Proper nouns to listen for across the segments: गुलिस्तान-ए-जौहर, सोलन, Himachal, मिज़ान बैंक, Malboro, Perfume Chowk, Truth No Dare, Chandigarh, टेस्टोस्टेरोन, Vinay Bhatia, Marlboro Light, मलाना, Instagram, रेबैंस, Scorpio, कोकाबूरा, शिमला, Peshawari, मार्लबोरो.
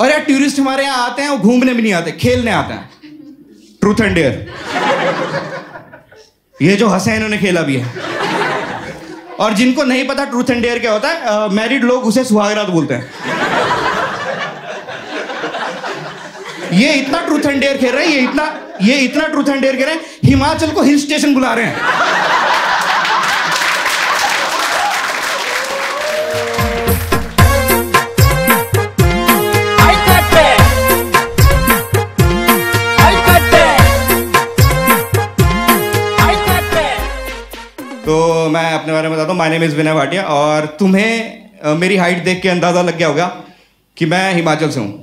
और यार टूरिस्ट हमारे यहाँ आते हैं, वो घूमने भी नहीं आते, खेलने आते हैं। ट्रूथ एंड डेयर, ये जो हंसे हैं इन्होंने खेला भी है। और जिनको नहीं पता ट्रूथ एंड डेयर क्या होता है, मैरिड लोग उसे सुहागरात बोलते हैं। ये इतना ट्रूथ एंड डेयर खेल रहे हैं, ये इतना ट्रूथ एंड डेयर खेल रहे हैं, हिमाचल को हिल स्टेशन बुला रहे हैं। तो मैं अपने बारे में बताता हूँ, my name is Vinay Bhatia, और तुम्हें मेरी हाइट देख के अंदाज़ा लग गया होगा कि मैं हिमाचल से हूँ।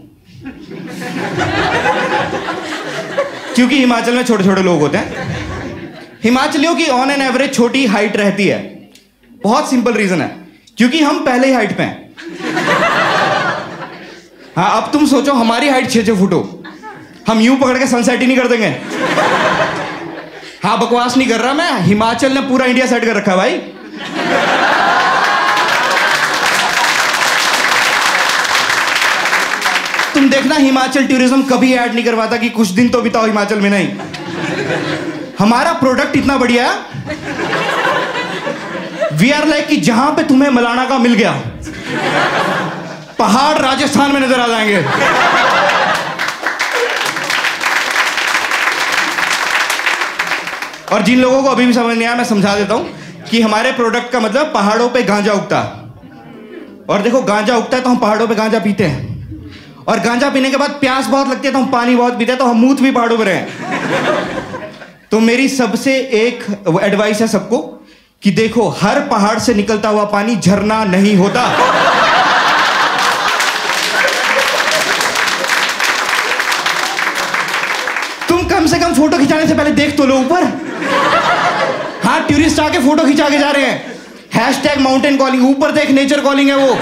क्योंकि हिमाचल में छोटे छोटे लोग होते हैं। हिमाचलियों की ऑन एन एवरेज छोटी हाइट रहती है। बहुत सिंपल रीज़न है, क्योंकि हम पहले ही हाइट पे हैं। हाँ, अब तुम सोचो हमारी हाइट 6-6 फुट हो, हम यूँ पकड़ के सनसेट ही नहीं कर देंगे। हाँ, बकवास नहीं कर रहा मैं, हिमाचल ने पूरा इंडिया सेट कर रखा है भाई। तुम देखना, हिमाचल टूरिज्म कभी ऐड नहीं करवाता कि कुछ दिन तो बिताओ हिमाचल में। नहीं, हमारा प्रोडक्ट इतना बढ़िया है, वी आर लाइक कि जहां पे तुम्हें मलाना का मिल गया, पहाड़ राजस्थान में नजर आ जाएंगे। और जिन लोगों को अभी भी समझ नहीं आया, मैं समझा देता हूँ कि हमारे प्रोडक्ट का मतलब पहाड़ों पे गांजा उगता है। और देखो, गांजा उगता है तो हम पहाड़ों पे गांजा पीते हैं, और गांजा पीने के बाद प्यास बहुत लगती है तो हम पानी बहुत पीते हैं, तो हम मूत भी पहाड़ों पे रहे। तो मेरी सबसे एक एडवाइस है सबको कि देखो, हर पहाड़ से निकलता हुआ पानी झरना नहीं होता। तुम कम से कम फोटो खिंचाने से पहले देख तो लो ऊपर। हाँ, टूरिस्ट आके फोटो खिंचा के जा रहे हैं, हैशटैग माउंटेन कॉलिंग, ऊपर देख नेचर कॉलिंग है वो।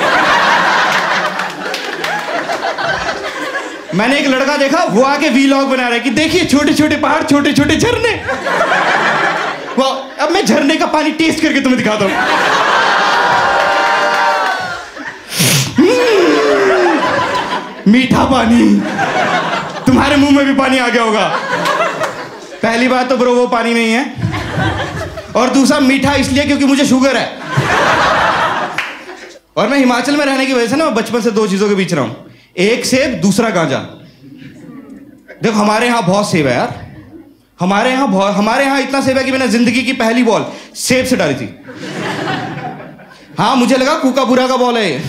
मैंने एक लड़का देखा, वो आके वीलॉग बना रहा है कि देखिए छोटे छोटे पहाड़, छोटे छोटे झरने। वो, अब मैं झरने का पानी टेस्ट करके तुम्हें दिखाता हूँ। मीठा पानी, तुम्हारे मुंह में भी पानी आ गया होगा। पहली बात तो ब्रो, वो पानी नहीं है, और दूसरा मीठा इसलिए क्योंकि मुझे शुगर है। और मैं हिमाचल में रहने की वजह से ना, बचपन से दो चीजों के बीच रहा हूं, एक सेब, दूसरा गांजा। देखो हमारे यहां बहुत सेब है यार, हमारे यहां इतना सेब है कि मैंने जिंदगी की पहली बॉल सेब से डाली थी। हाँ, मुझे लगा कोकाबूरा का बॉल है ये,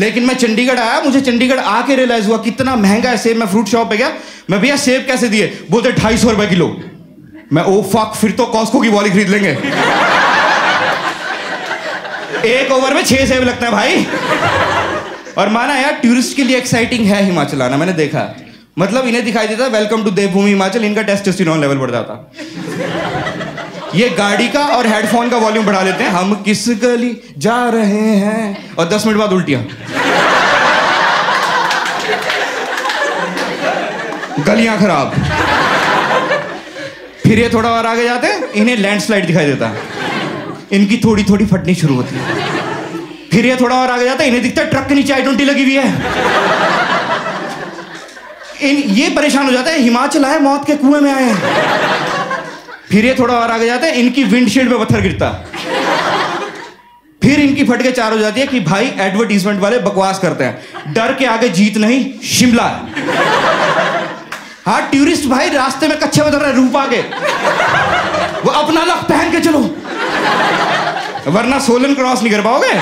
लेकिन मैं चंडीगढ़ आया, मुझे चंडीगढ़ आके रियलाइज हुआ कितना महंगा है सेब। मैं फ्रूट शॉप पे गया, मैं भैया सेब कैसे दिए? बोलते 250 रुपए किलो। मैं, ओ फक, फिर तो कॉस्को की बॉली खरीद लेंगे। एक ओवर में 6 सेब लगता है भाई। और माना यार, टूरिस्ट के लिए एक्साइटिंग है हिमाचल आना, मैंने देखा। मतलब इन्हें दिखाई देता वेलकम टू देवभूमि हिमाचल, इनका टेस्टोस्टेरोन लेवल बढ़ जाता। ये गाड़ी का और हेडफोन का वॉल्यूम बढ़ा लेते हैं, हम किस गली जा रहे हैं, और 10 मिनट बाद उल्टियां। गलियां खराब। फिर ये थोड़ा और आगे जाते हैं, इन्हें लैंडस्लाइड दिखाई देता है, इनकी थोड़ी थोड़ी फटनी शुरू होती है। फिर ये थोड़ा और आगे जाता है, इन्हें दिखता है ट्रक के नीचे I-20 लगी हुई है, ये परेशान हो जाता है, हिमाचल आए मौत के कुएं में आए हैं। फिर ये थोड़ा और आगे जाते हैं, इनकी विंडशील्ड में पत्थर गिरता, फिर इनकी फटके 4 हो जाती है कि भाई एडवर्टीजमेंट वाले बकवास करते हैं, डर के आगे जीत नहीं, शिमला। हाँ, टूरिस्ट भाई रास्ते में कच्चे बदल रहे, रूप आगे, वो अपना लक पहन के चलो, वरना सोलन क्रॉस नहीं कर पाओगे।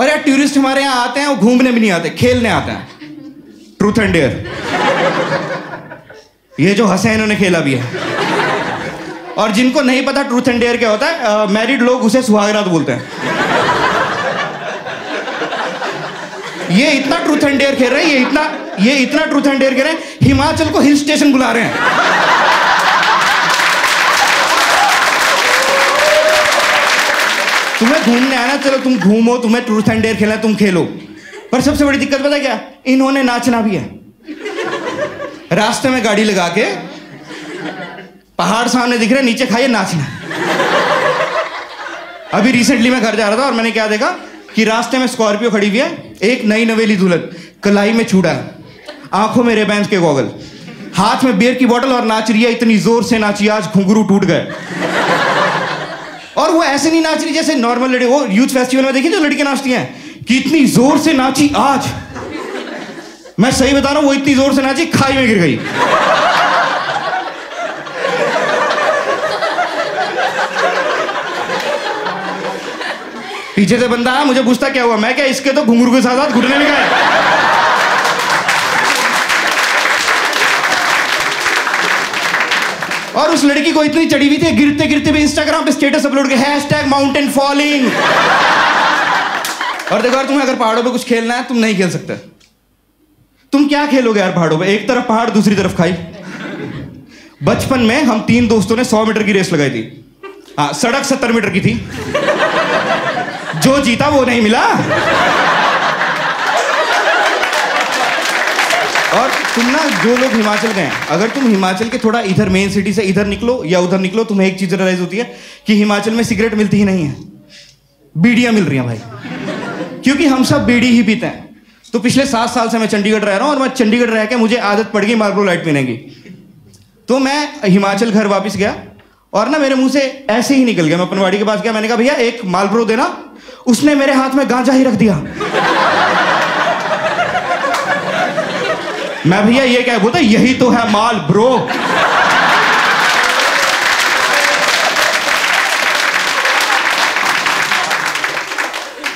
और यार टूरिस्ट हमारे यहाँ आते हैं, वो घूमने भी नहीं आते, खेलने आते हैं। ट्रूथ एंड डेयर, ये जो हंसे हैं इन्होंने खेला भी है। और जिनको नहीं पता ट्रूथ एंड डेयर क्या होता है, मैरिड लोग उसे सुहागरात बोलते हैं। ये इतना ट्रूथ एंड डेयर खेल रहे हैं, ये इतना ट्रूथ एंड डेयर कह रहे हैं, हिमाचल को हिल स्टेशन बुला रहे हैं। तुम्हें घूमने आना, चलो तुम घूमो, तुम्हें ट्रूथ एंड डेयर खेलना, तुम खेलो। पर सबसे बड़ी दिक्कत पता क्या, इन्होंने नाचना भी है। रास्ते में गाड़ी लगा के, पहाड़ सामने दिख रहे, नीचे खाइए, नाचना। अभी रिसेंटली मैं घर जा रहा था और मैंने क्या देखा कि रास्ते में स्कॉर्पियो खड़ी हुई है, एक नई नवेली दुल्हन, कलाई में चूड़ा, आंखों में रेबैंस के गॉगल, हाथ में बियर की बोतल और नाच रही है, इतनी जोर से नाची आज घुंघरू टूट गए। और वो ऐसे नहीं नाच रही जैसे नॉर्मल लड़के, वो यूथ फेस्टिवल में देखिए जो लड़के नाचती हैं, कि इतनी जोर से नाची आज, मैं सही बता रहा हूं, वो इतनी जोर से नाची खाई में गिर गई। पीछे से बंदा आया, मुझे पूछता क्या हुआ, मैं क्या इसके तो घुंघरू के साथ साथ घुटने में गए। और उस लड़की को इतनी चढ़ी हुई थी, गिरते गिरते भी इंस्टाग्राम पे स्टेटस अपलोड किया, हैशटैग माउंटेन फॉलिंग। और देखो यार, तुम्हें अगर पहाड़ों पे कुछ खेलना है तुम नहीं खेल सकते। तुम क्या खेलोगे यार पहाड़ों पे, एक तरफ पहाड़ दूसरी तरफ खाई। बचपन में हम तीन दोस्तों ने 100 मीटर की रेस लगाई थी। हाँ, सड़क 70 मीटर की थी। जो जीता वो नहीं मिला। और तुम ना, जो लोग हिमाचल गए, अगर तुम हिमाचल के थोड़ा इधर मेन सिटी से इधर निकलो या उधर निकलो, तुम्हें एक चीज रियलाइज होती है कि हिमाचल में सिगरेट मिलती ही नहीं है, बीड़ियां मिल रही हैं भाई। क्योंकि हम सब बीड़ी ही पीते हैं। तो पिछले 7 साल से मैं चंडीगढ़ रह रहा हूँ, और मैं चंडीगढ़ रह के मुझे आदत पड़ गई मार्लबोरो लाइट पीने की। तो मैं हिमाचल घर वापस गया और ना मेरे मुंह से ऐसे ही निकल गया। मैं पनवाड़ी के पास गया, मैंने कहा भैया एक मार्लबोरो देना, उसने मेरे हाथ में गांजा ही रख दिया। मैं भैया ये क्या बोलता, यही तो है मार्लबरो।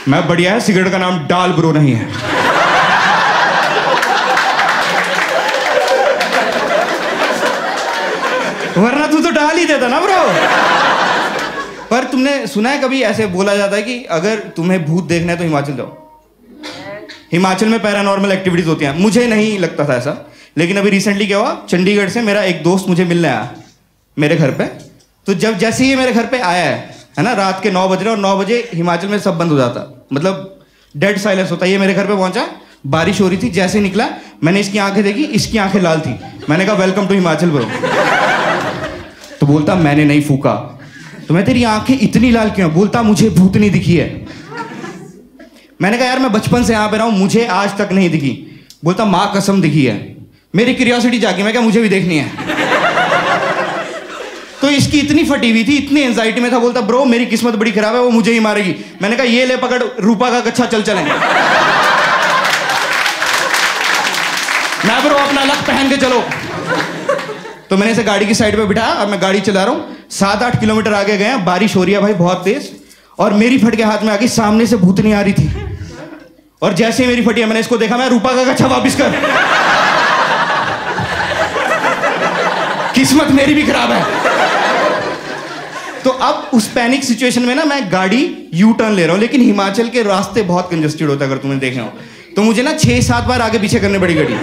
मैं बढ़िया है, सिगरेट का नाम डालब्रो नहीं है। वरना तू तो डाल ही देता ना ब्रो। पर तुमने सुना है कभी, ऐसे बोला जाता है कि अगर तुम्हें भूत देखना है तो हिमाचल जाओ, हिमाचल में पैरानॉर्मल एक्टिविटीज होती हैं। मुझे नहीं लगता था ऐसा, लेकिन अभी रिसेंटली क्या हुआ, चंडीगढ़ से मेरा एक दोस्त मुझे मिलने आया मेरे घर पे। तो जब जैसे ही मेरे घर पे आया है ना, रात के 9 बज रहे, और 9 बजे हिमाचल में सब बंद हो जाता, मतलब डेड साइलेंस होता है। ये मेरे घर पे पहुंचा, बारिश हो रही थी, जैसे निकला मैंने इसकी आंखें देखी, इसकी आंखें लाल थी। मैंने कहा वेलकम टू हिमाचल ब्रो। तो बोलता मैंने नहीं फूका। तो मैं, तेरी आंखें इतनी लाल क्यों? बोलता मुझे भूत नहीं दिखी है। मैंने कहा यार मैं बचपन से यहाँ पे रहा हूँ, मुझे आज तक नहीं दिखी। बोलता माँ कसम दिखी है। मेरी क्यूरियोसिटी जागी, मैं क्या मुझे भी देखनी है। तो इसकी इतनी फटी हुई थी, इतनी एंजाइटी में था, बोलता ब्रो मेरी किस्मत बड़ी खराब है, वो मुझे ही मारेगी। मैंने कहा ये ले पकड़ रूपा का कच्छा, चल चलें। मैं ब्रो अपना लक पहन के चलो। तो मैंने इसे गाड़ी की साइड पर बिठाया और मैं गाड़ी चला रहा हूँ। 7-8 किलोमीटर आगे गए, बारिश हो रही है भाई बहुत तेज, और मेरी फट के हाथ में आ गई। सामने से भूतनी आ रही थी, और जैसे ही मेरी फटी है मैंने इसको देखा, मैं रूपा का कच्छा वापिस कर। किस्मत मेरी भी खराब है। तो अब उस पैनिक सिचुएशन में ना मैं गाड़ी यू टर्न ले रहा हूं, लेकिन हिमाचल के रास्ते बहुत कंजस्टेड होता है, अगर तुमने देखे हो तो। मुझे ना 6-7 बार आगे पीछे करने पड़ी गाड़ी।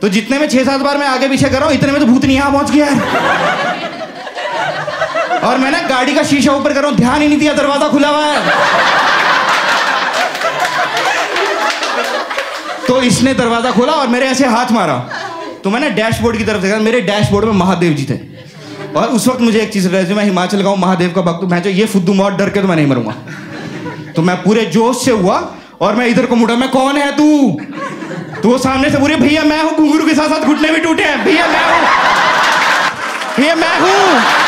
तो जितने में 6-7 बार मैं आगे पीछे कर रहा हूं, इतने में तो भूतनी यहां पहुंच गया है। और मैंने गाड़ी का शीशा ऊपर कर रहा हूं, ध्यान ही नहीं दिया, दरवाजा खुला हुआ है। तो इसने दरवाजा खोला और मेरे ऐसे हाथ मारा। तो मैंने डैशबोर्ड की तरफ देखा, मेरे डैशबोर्ड में महादेव जी थे। और उस वक्त मुझे एक चीज रही थी, मैं हिमाचल का हूं, महादेव का भक्त, मैं जो ये फुद्दू मौत डर के तो मैं नहीं मरूंगा। तो मैं पूरे जोश से हुआ और मैं इधर को मुड़ा, मैं कौन है तू? तो वो सामने से बोले भैया मैं हूँ, घुंघरू के साथ साथ घुटने भी टूटे हैं, भैया मैं हूँ, भैया मैं हूँ।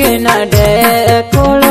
Truth No Dare.